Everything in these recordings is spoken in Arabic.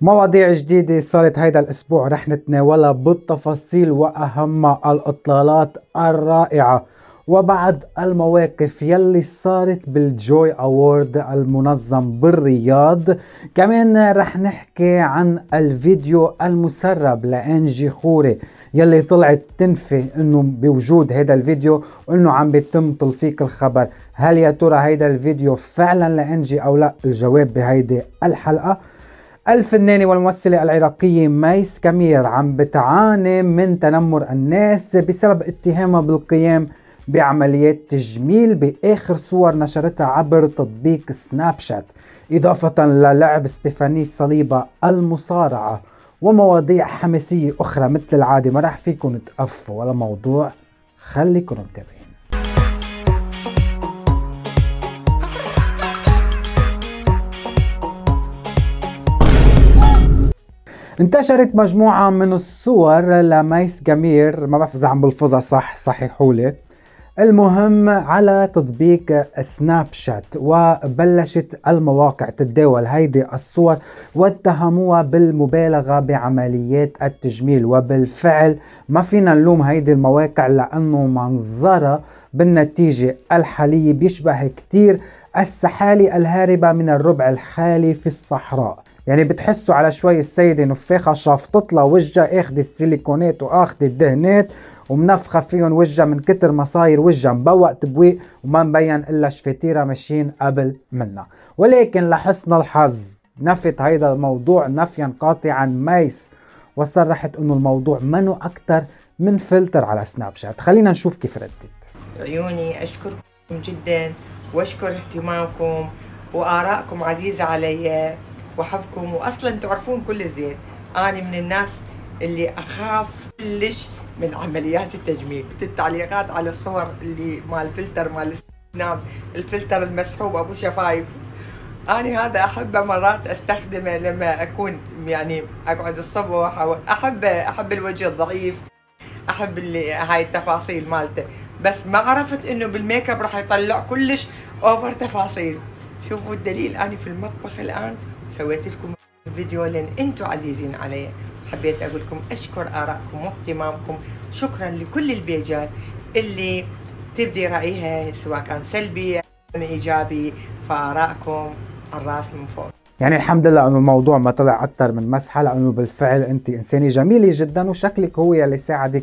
مواضيع جديدة صارت هيدا الأسبوع رح نتناولها بالتفاصيل وأهمها الإطلالات الرائعة وبعد المواقف يلي صارت بالجوي أورد المنظم بالرياض. كمان رح نحكي عن الفيديو المسرب لأنجي خوري يلي طلعت تنفي انه بوجود هيدا الفيديو وانه عم بيتم تلفيق الخبر. هل يا ترى هيدا الفيديو فعلا لأنجي او لا؟ الجواب بهيدي الحلقة. الفنانة والممثلة العراقية ميس كمر عم بتعاني من تنمر الناس بسبب اتهامها بالقيام بعمليات تجميل بآخر صور نشرتها عبر تطبيق سناب شات، إضافة للعب ستيفاني صليبا المصارعة ومواضيع حماسية أخرى. مثل العادة ما راح فيكم تقفوا ولا موضوع، خليكم متابعين. انتشرت مجموعة من الصور لميس كمر، ما بعرف إذا عم بلفظها صح، صحيحولي. المهم على تطبيق سناب شات، وبلشت المواقع تتداول هيدي الصور واتهموها بالمبالغة بعمليات التجميل، وبالفعل ما فينا نلوم هيدي المواقع لأنه منظرها بالنتيجة الحالية بيشبه كتير السحالي الهاربة من الربع الحالي في الصحراء. يعني بتحسوا على شوي السيدة نفاخة شافطتلها وجهها، اخذ السيليكونات واخذ الدهنات ومنفخة فيهم وجهها من كتر ما صاير وجهها مبوق تبويق وما مبين الا شفاتيرها ماشيين قبل منها. ولكن لحسن الحظ نفت هيدا الموضوع نفيا قاطعا ميس، وصرحت انه الموضوع منو اكثر من فلتر على سناب شات. خلينا نشوف كيف ردت. عيوني اشكركم جدا واشكر اهتمامكم وارائكم عزيزة علي وحبكم، واصلا تعرفون كل زين انا من الناس اللي اخاف كلش من عمليات التجميل. التعليقات على الصور اللي مال الفلتر مال السناب، الفلتر المسحوب ابو شفايف، انا هذا احبه مرات استخدمه لما اكون يعني اقعد الصبح، او احب الوجه الضعيف، احب هاي التفاصيل مالته، بس ما عرفت انه بالميك اب راح يطلع كلش اوفر تفاصيل. شوفوا الدليل، انا في المطبخ الان سويت لكم فيديو لان انتم عزيزين علي. حبيت اقول لكم اشكر ارائكم واهتمامكم، شكرا لكل البيجات اللي تبدي رايها سواء كان سلبي او ايجابي، فارائكم الراس من فوق. يعني الحمد لله انه الموضوع ما طلع اكثر من مسحه، لانه بالفعل انت انسانه جميله جدا وشكلك هو يلي ساعدك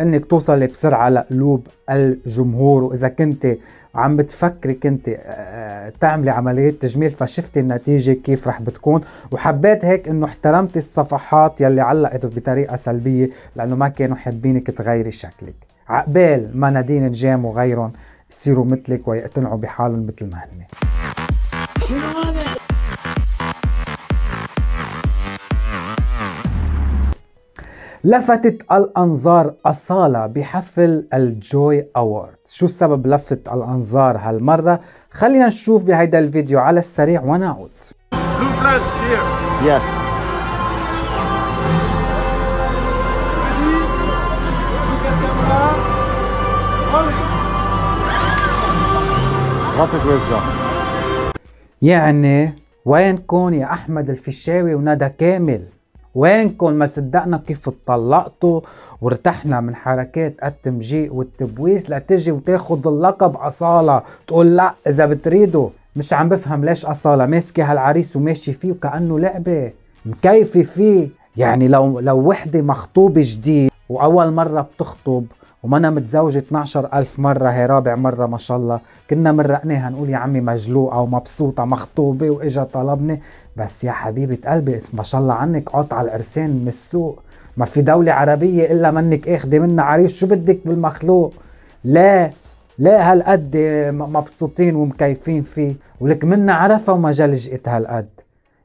انك توصلي بسرعه لقلوب الجمهور. واذا كنت عم بتفكري كنت تعملي عملية تجميل فشفتي النتيجة كيف رح بتكون، وحبيت هيك انه احترمتي الصفحات يلي علقت بطريقة سلبية لانه ما كانوا حابينك تغيري شكلك. عقبال ما نادين نجيم وغيرهم يصيروا مثلك ويقتنعوا بحالهم مثل ما هن. لفتت الأنظار أصالة بحفل الجوي أورد، شو سبب لفتت الأنظار هالمرة؟ خلينا نشوف بهيدا الفيديو على السريع ونعود. يعني وينكن يا أحمد الفيشاوي وندى كامل؟ وينكن؟ ما صدقنا كيف اتطلقتوا وارتحنا من حركات التمجيء والتبويس لتجي وتاخد اللقب أصالة تقول لا إذا بتريدوا. مش عم بفهم ليش أصالة ماسكة هالعريس وماشي فيه وكأنه لعبة مكيفة فيه. يعني لو وحدة مخطوبة جديد وأول مرة بتخطب وما أنا متزوجة 12,000 مرة، هي رابع مرة ما شاء الله، كنا مرقناها نقول يا عمي مجلوقة ومبسوطة مخطوبة وإجا طلبني، بس يا حبيبة قلبي ما شاء الله عنك قطع العرسان من السوق، ما في دولة عربية إلا منك آخدي منا عريس، شو بدك بالمخلوق؟ لا هالقد مبسوطين ومكيفين فيه، ولك منا عرفة وما جلجئت هالقد.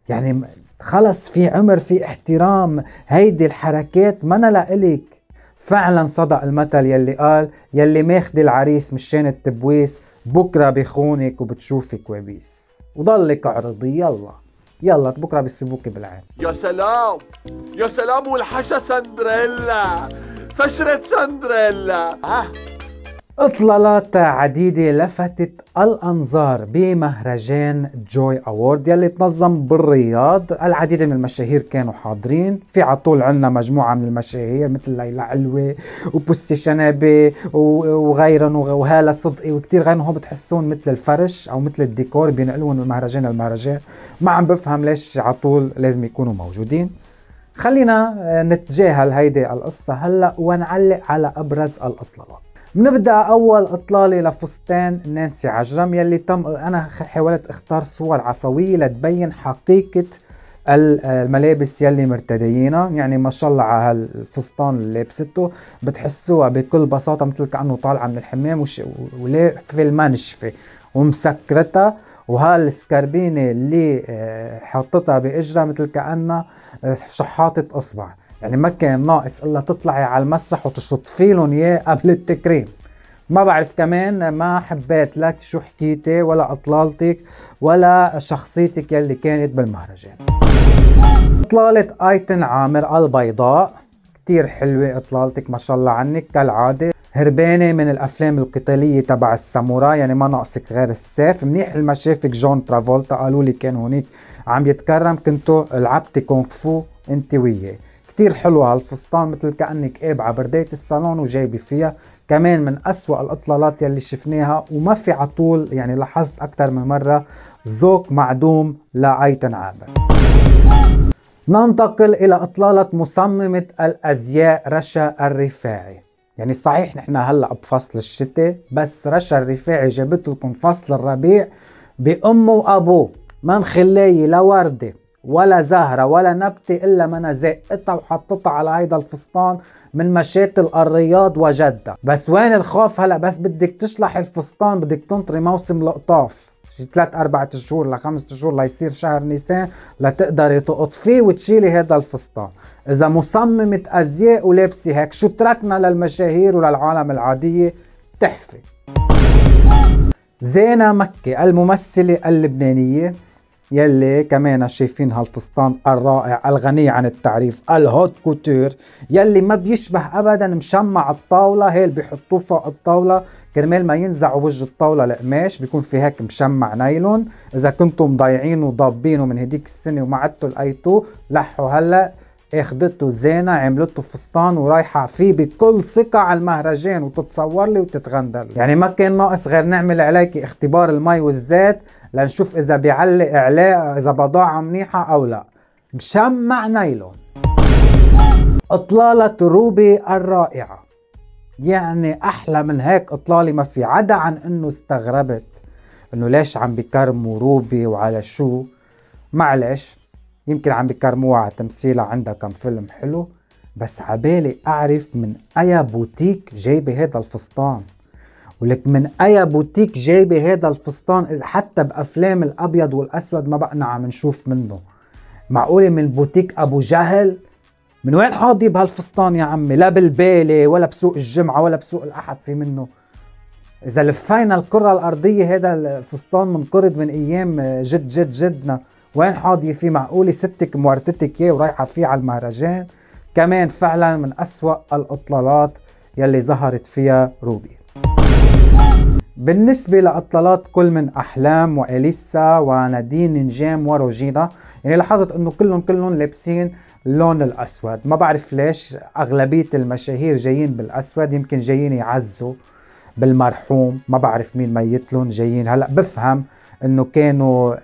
يعني خلص في عمر في احترام، هيدي الحركات مانا لإلك. فعلا صدق المثل يلي قال يلي ماخد العريس مشان التبويس بكره بيخونك وبتشوفك كوابيس، وضلك اعرضي يلا بكره بيسيبوكي بالعين. يا سلام يا سلام، والحشا سندريلا فشرة سندريلا. اطلالات عديدة لفتت الأنظار بمهرجان جوي أورد يلي تنظم بالرياض. العديد من المشاهير كانوا حاضرين. في عطول عنا مجموعة من المشاهير مثل ليلى علوي وبوسي شلبي وغيرهم وهالة صدقي وكتير غيرهم. هم بتحسون مثل الفرش أو مثل الديكور بينقلون من مهرجان لمهرجان. ما عم بفهم ليش عطول لازم يكونوا موجودين. خلينا نتجاهل هيدي القصة هلأ ونعلق على أبرز الإطلالات. بنبدأ أول إطلالة لفستان نانسي عجرم يلي أنا حاولت اختار صور عفوية لتبين حقيقة الملابس يلي مرتديينها. يعني ما شاء الله على هالفستان اللي لابسته، بتحسوها بكل بساطة مثل كأنه طالعة من الحمام ولافة المنشفة ومسكرتها، وهالسكربينة اللي حطتها بإجرها مثل كأنها شحاطة أصبع. يعني ما كان ناقص الا تطلعي على المسرح وتشطفي لهم اياه قبل التكريم. ما بعرف كمان، ما حبيت لك شو حكيتي ولا اطلالتك ولا شخصيتك يلي كانت بالمهرجان. اطلاله آيتن عامر البيضاء كتير حلوه اطلالتك، ما شاء الله عنك كالعاده هربانه من الافلام القتاليه تبع الساموراي، يعني ما ناقصك غير السيف. منيح ما شافك جون ترافولتا، قالوا لي كان هونيك عم يتكرم، كنتو لعبتي كونغ فو انت وياه. كتير حلوة هالفستان مثل كأنك قابعة برداية الصالون وجايبة فيها. كمان من أسوأ الإطلالات يلي شفناها وما في عطول، يعني لاحظت أكتر من مرة ذوق معدوم لآيتن عامر. ننتقل إلى إطلالة مصممة الأزياء رشا الرفاعي. يعني صحيح نحن هلأ بفصل الشتاء، بس رشا الرفاعي جابت لكم فصل الربيع بأمه وأبوه، ما مخليه لا وردة ولا زهرة ولا نبتة إلا من زقتها وحطتها على هيدا الفستان من مشاتل الرياض وجدة. بس وين الخوف هلأ؟ بس بدك تشلح الفستان، بدك تنطري موسم القطاف شي 3-4 شهور ل5 شهور ليصير شهر نيسان لتقدري تقطفيه وتشيلي هيدا الفستان. إذا مصممة أزياء ولابسة هيك، شو تركنا للمشاهير وللعالم العادية؟ تحفة. زينة مكي الممثلة اللبنانية يلي كمان شايفين هالفستان الرائع الغني عن التعريف الهوت كوتور يلي ما بيشبه ابدا مشمع الطاوله. هي اللي بيحطوه فوق الطاوله كرمال ما ينزع وجه الطاوله لقماش، بيكون في هيك مشمع نايلون. اذا كنتوا مضيعينه وضابينه من هديك السنه وما عدتوا لقيتوه، لحوا هلا اخدته زينه عملته فستان ورايحه فيه بكل ثقه على المهرجان وتتصور لي وتتغندر. يعني ما كان ناقص غير نعمل عليك اختبار المي والزيت لنشوف اذا بيعلق اعلاء، اذا بضاعه منيحه او لا. مشمع نايلون. اطلاله روبي الرائعه، يعني احلى من هيك اطلاله ما في، عدا عن انه استغربت انه ليش عم بكرموا روبي وعلى شو. معلش يمكن عم بكرموها على تمثيلها، عندها كم فيلم حلو، بس عبالي اعرف من اي بوتيك جايبه هذا الفستان، ولك من اي بوتيك جايبه هذا الفستان. حتى بافلام الابيض والاسود ما بقنا عم نشوف منه. معقوله من بوتيك ابو جهل؟ من وين حاضي بهالفستان يا عمي؟ لا بالبالي ولا بسوق الجمعه ولا بسوق الاحد في منه. اذا لفينا الكره الارضيه هذا الفستان منقرض من ايام جد جد جدنا، وين حاضيه فيه؟ معقوله ستك مورتتك اياه ورايحه فيه على المهرجان؟ كمان فعلا من اسوأ الاطلالات يلي ظهرت فيها روبي. بالنسبة لإطلالات كل من أحلام وإليسا ونادين نجيم وروجينا، يعني لاحظت إنه كلهم لابسين اللون الأسود. ما بعرف ليش أغلبية المشاهير جايين بالأسود، يمكن جايين يعزوا بالمرحوم، ما بعرف مين ميتلهم جايين. هلأ بفهم إنه كانوا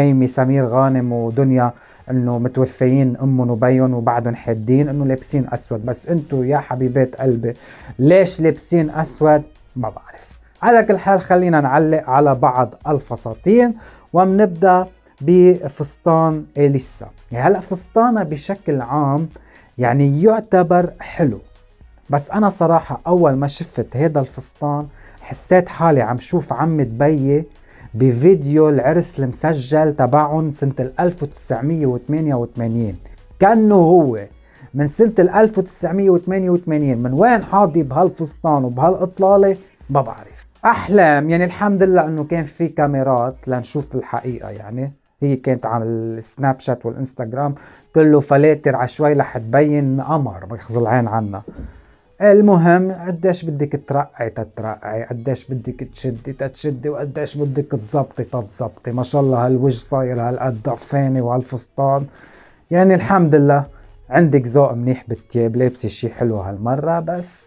آيمي سمير غانم ودنيا إنه متوفيين أمهم وبيهم وبعدهم حادين إنه لابسين أسود، بس أنتوا يا حبيبات قلبي ليش لابسين أسود؟ ما بعرف. على كل حال خلينا نعلق على بعض الفساتين وبنبدا بفستان إليسا. يعني هلا فستانها بشكل عام يعني يعتبر حلو، بس انا صراحه اول ما شفت هذا الفستان حسيت حالي عم شوف عمة بيي بفيديو العرس المسجل تبعهم سنه 1988. كانه هو من سنه 1988. من وين حاضي بهالفستان وبهالاطلاله؟ ما بعرف. أحلام يعني الحمد لله أنه كان في كاميرات لنشوف الحقيقة، يعني هي كانت على السناب شات والإنستغرام كله فلاتر عشوائي لحتبين قمر، ما يخزل العين عنا. المهم قداش بدك ترقعي تترقعي، قداش بدك تشدي تتشدي، وقداش بدك تظبطي تتظبطي. ما شاء الله هالوجه صاير هالقد ضعفاني وهالفستان، يعني الحمد لله عندك ذوق منيح بالتياب، لابسه شي حلو هالمره. بس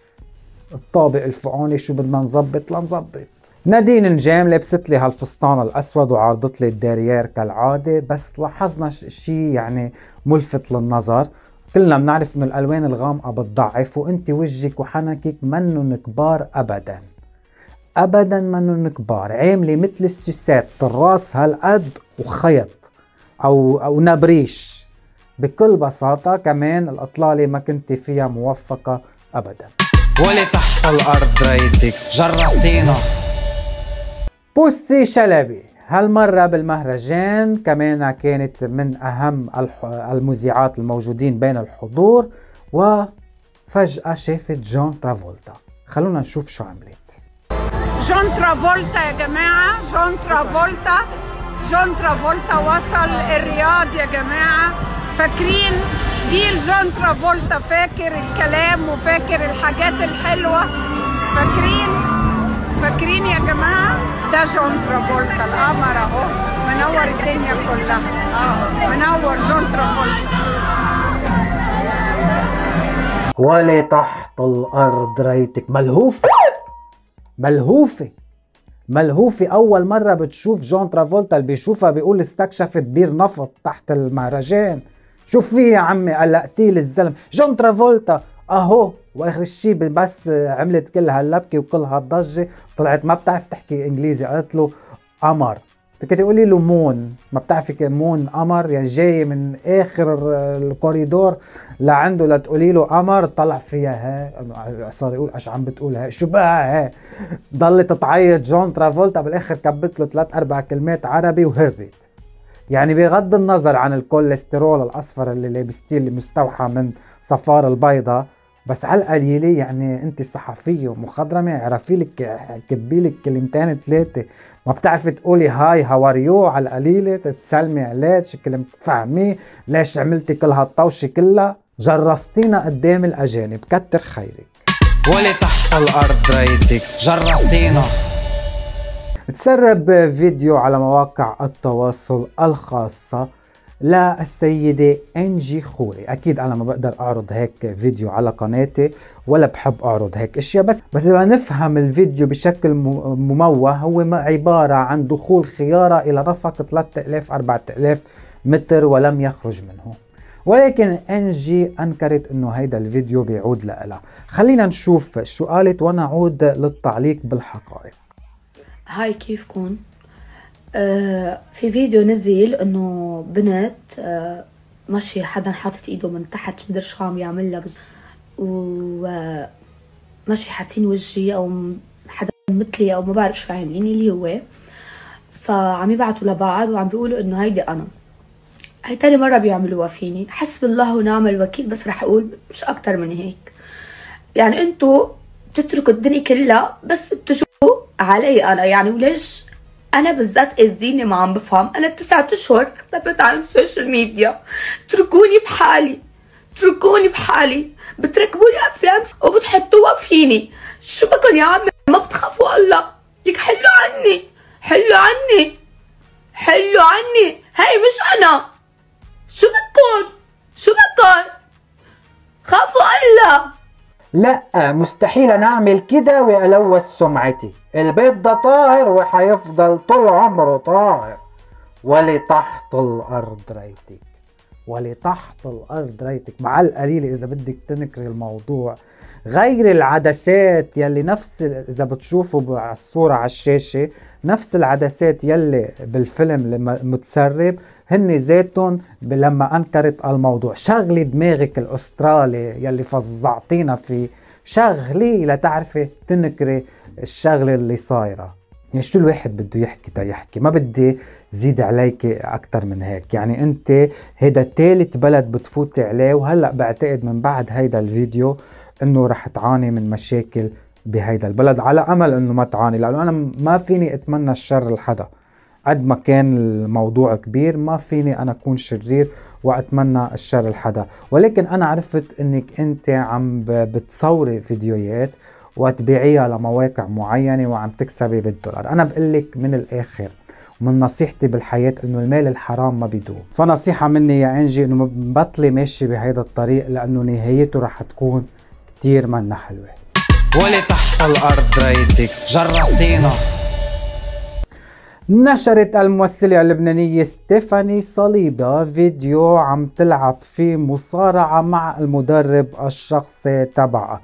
الطابق الفوقاني شو بدنا نظبط لنظبط. نادين نجيم لبست لي هالفستان الاسود وعرضت لي الداريير كالعاده، بس لاحظنا شي يعني ملفت للنظر. كلنا بنعرف انه الالوان الغامقه بتضعف، وانت وجهك وحنكك منن كبار ابدا ابدا، منن كبار، عامله مثل السوسات الراس هالقد وخيط او نبريش. بكل بساطه كمان الاطلاله ما كنت فيها موفقه ابدا. ولي تحت الارض ريدك جرسينا. بوسي شلبي هالمرة بالمهرجان كمان كانت من أهم المذيعات الموجودين بين الحضور، وفجأة شافت جون ترافولتا. خلونا نشوف شو عملت. جون ترافولتا يا جماعة، جون ترافولتا، جون ترافولتا وصل الرياض يا جماعة. فاكرين جيل جون ترافولتا، فاكر الكلام وفاكر الحاجات الحلوة، فاكرين يا جماعة؟ ده جون ترافولتا القمر اهو، منور الدنيا كلها، منور جون ترافولتا. ولي تحت الارض ريتك ملهوفة ملهوفة ملهوفة. اول مرة بتشوف جون ترافولتا، اللي بيشوفها بيقول استكشفت بير نفط تحت المهرجان. شوف فيه يا عمي، قلقتيه للزلم. جون ترافولتا اهو، واخر شيء بس عملت كل هاللبكه وكل هالضجه، طلعت ما بتعرف تحكي انجليزي. قالت له قمر، كنت تقولي له مون، ما بتعرفي مون قمر، يعني جاي من اخر الكوريدور لعنده لتقولي له قمر. طلع فيها ها، صار يقول ايش عم بتقول ها، شو بقى ها. ضلت تعيط جون ترافولتا، بالاخر كبت له 3-4 كلمات عربي وهربت. يعني بغض النظر عن الكوليسترول الاصفر اللي لابستيه اللي مستوحى من صفار البيضه، بس على القليله يعني انت صحفيه ومخضرمه، اعرفي لك كبي لك كلمتين 3، ما بتعرفي تقولي هاي هاوريو على القليله، تتسلمي عليه شكل بتفهميه. ليش عملتي كل هالطوشه كلها؟ جرستينا قدام الاجانب، كتر خيرك. ولي تحت الارض ريتك جرستينا. تسرب فيديو على مواقع التواصل الخاصه للسيدة أنجي خوري. أكيد أنا ما بقدر أعرض هيك فيديو على قناتي، ولا بحب أعرض هيك أشياء، بس إذا نفهم الفيديو بشكل مموه، هو عبارة عن دخول خيارة إلى رفق 3000-4000 متر ولم يخرج منه، ولكن أنجي أنكرت إنه هيدا الفيديو بيعود لإلها. خلينا نشوف شو قالت ونعود للتعليق بالحقائق. هاي كيفكن؟ في فيديو نزل انه بنت ماشيه، حدا حاطط ايده من تحت البرشام يعمل لها، وماشي حاطين وجهي او حدا مثلي او ما بعرف شو عاملين اللي هو، فعم يبعتوا لبعض وعم بيقولوا انه هيدي انا. هي تاني مره بيعملوها فيني، حسب الله ونعم الوكيل، بس رح اقول مش اكتر من هيك. يعني انتوا بتتركوا الدنيا كلها بس بتجوا علي انا، يعني وليش أنا بالذات إزديني ما عم بفهم. أنا 9 أشهر اختفيت عن السوشيال ميديا، اتركوني بحالي، اتركوني بحالي، بتركبولي أفلام وبتحطوها فيني. شو بكن يا عمي؟ ما بتخافوا الله؟ لك حلوا عني، حلوا عني، حلوا عني، هاي مش أنا. شو بكن؟ شو بكن؟ خافوا الله. لأ مستحيل أنا أعمل كده وألوث سمعتي، البيت ده طاهر وحيفضل طول عمره طاهر. ولتحت الأرض ريتك، ولتحت الأرض ريتك. مع القليلة إذا بدك تنكري الموضوع، غير العدسات يلي نفس إذا بتشوفوا على الصورة على الشاشة، نفس العدسات يلي بالفيلم المتسرب هن ذاتهم. لما انكرت الموضوع، شغلي دماغك الاسترالي يلي فزعتينا فيه، شغلي لتعرفي تنكري الشغله اللي صايره. يعني شو الواحد بده يحكي تا يحكي، ما بدي زيد عليك اكتر من هيك. يعني انت هيدا ثالث بلد بتفوتي عليه، وهلا بعتقد من بعد هيدا الفيديو انه رح تعاني من مشاكل بهيدا البلد، على امل انه ما تعاني، لانه انا ما فيني اتمنى الشر لحدا. قد ما كان الموضوع كبير ما فيني انا اكون شرير واتمنى الشر لحدا، ولكن انا عرفت انك انت عم بتصوري فيديوهات وتبيعيها لمواقع معينه وعم تكسبي بالدولار. انا بقول لك من الاخر ومن نصيحتي بالحياه انه المال الحرام ما بيدوم، فنصيحه مني يا انجي انه بطلي ماشي بهيدا الطريق لانه نهايته رح تكون كثير منا حلوه. ولي تحت الارض رايتك جرسينا. نشرت الممثلة اللبنانية ستيفاني صليبا فيديو عم تلعب فيه مصارعة مع المدرب الشخصي تبعها،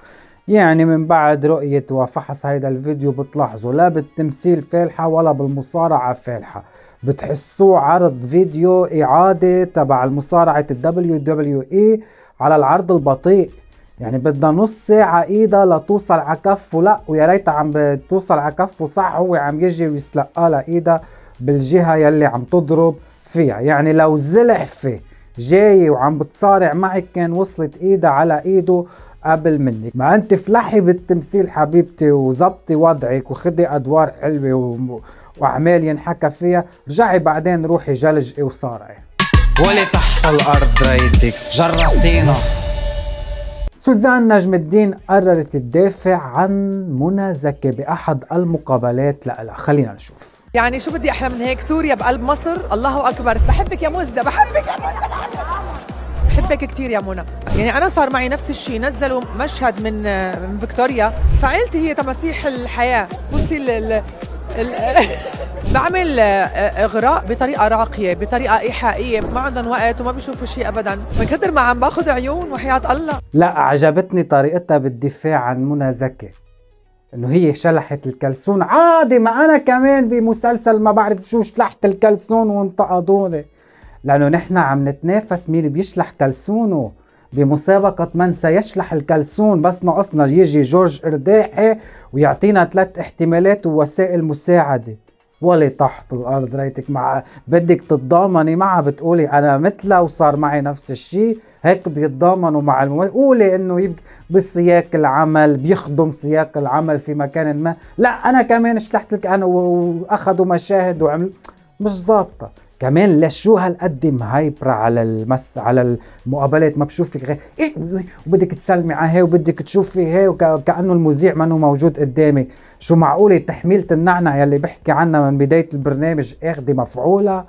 يعني من بعد رؤية وفحص هيدا الفيديو بتلاحظوا لا بالتمثيل فالحة ولا بالمصارعة فالحة، بتحسوه عرض فيديو إعادة تبع المصارعة WWE على العرض البطيء، يعني بدها نص ساعة ايدها لتوصل على كفه، لا ويا ريتها عم بتوصل على كفه صح هو عم يجي ويستلقاها لايدها بالجهة يلي عم تضرب فيها، يعني لو زلحفة جاية وعم بتصارع معك كان وصلت ايدها على ايده قبل منك. ما انت فلحي بالتمثيل حبيبتي وظبطي وضعك وخدي ادوار حلوة واعمال ينحكى فيها، رجعي بعدين روحي جلجئي وصارعي. ولي تحت الارض رايتك جرسينا. سوزان نجم الدين قررت تدافع عن منى زكي بأحد المقابلات لها، خلينا نشوف. يعني شو بدي أحلى من هيك؟ سوريا بقلب مصر، الله أكبر. بحبك يا موزة، بحبك يا موزة، بحبك كثير يا منى. يعني أنا صار معي نفس الشيء، نزلوا مشهد من فيكتوريا، فعيلتي هي تماسيح الحياة، بصي بعمل اغراء بطريقه راقيه، بطريقه ايحائيه، ما عندهم وقت وما بيشوفوا شيء ابدا، من كثر ما عم باخذ عيون وحياه الله. لا عجبتني طريقتها بالدفاع عن منى زكي، انه هي شلحت الكلسون عادي، ما انا كمان بمسلسل ما بعرف شو شلحت الكلسون وانتقدوني، لانه نحن عم نتنافس مين بيشلح كلسونه بمسابقة من سيشلح الكلسون، بس ناقصنا يجي جورج قرداحي ويعطينا 3 احتمالات ووسائل مساعدة. ولي تحت الأرض ريتك مع بدك تتضامني معها، بتقولي أنا مثلها وصار معي نفس الشيء، هيك بيتضامنوا مع الممثل، قولي إنه يبقى بسياق العمل، بيخدم سياق العمل في مكان ما، لا أنا كمان شلحت لك أنا وأخذوا مشاهد وعملوا، مش ظابطة. كمان ليش شو هالقد هايبرة على المقابلات، ما بشوفك غير إيه وبدك تسلمي على هي وبدك تشوفي هي وكأنه المذيع منه موجود قدامك. شو معقولة تحميلة النعنع يلي بحكي عنها من بداية البرنامج اخدي مفعولة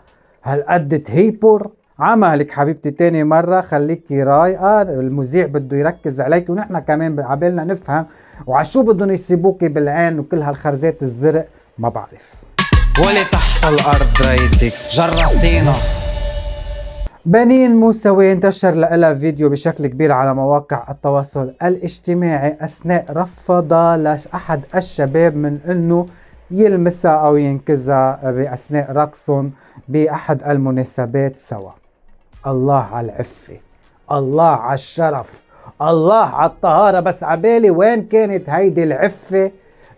هالقد تهيبر؟ عملك حبيبتي تاني مرة، خليكي رايقة، المذيع بده يركز عليك ونحن كمان عبالنا نفهم وعشو بدهم يسيبوكي بالعين وكل هالخرزات الزرق ما بعرف. ولي تحت الارض رايتك جرسينا. بنين موسوي انتشر لها فيديو بشكل كبير على مواقع التواصل الاجتماعي اثناء رفضها لاحد الشباب من انه يلمسها او ينكزها باثناء رقصهم باحد المناسبات سوا. الله على العفه، الله على الشرف، الله على الطهاره، بس عبالي وين كانت هيدي العفه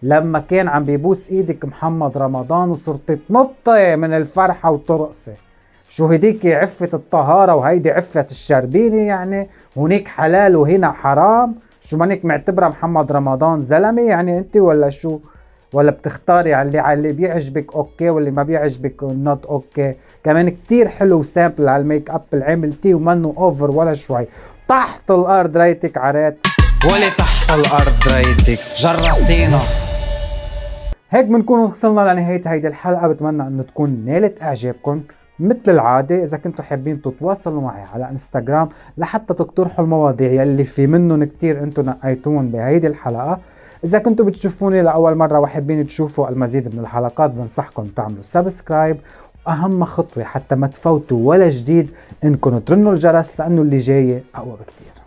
لما كان عم بيبوس ايدك محمد رمضان وصرت تنطي من الفرحه وترقصي؟ شو هديك عفه الطهاره وهيدي عفه الشربيني؟ يعني هونيك حلال وهنا حرام؟ شو مانك معتبره محمد رمضان زلمه يعني انت ولا شو؟ ولا بتختاري على اللي بيعجبك اوكي واللي ما بيعجبك نوت اوكي؟ كمان كتير حلو سامبل على الميك اب اللي عملتيه ومنه اوفر ولا شوي. تحت الارض ريتك عرات. ولي تحت الارض ريتك جرسينا. هيك بنكون وصلنا لنهاية هيدي الحلقة، بتمنى انه تكون نالت اعجابكم مثل العادة. اذا كنتوا حابين تتواصلوا معي على انستغرام لحتى تقترحوا المواضيع يلي في منهم كتير انتوا نقيتون بهيدي الحلقة. اذا كنتوا بتشوفوني لأول مرة وحابين تشوفوا المزيد من الحلقات بنصحكم تعملوا سبسكرايب، واهم خطوة حتى ما تفوتوا ولا جديد انكم ترنوا الجرس لانه اللي جاي اقوى بكتير.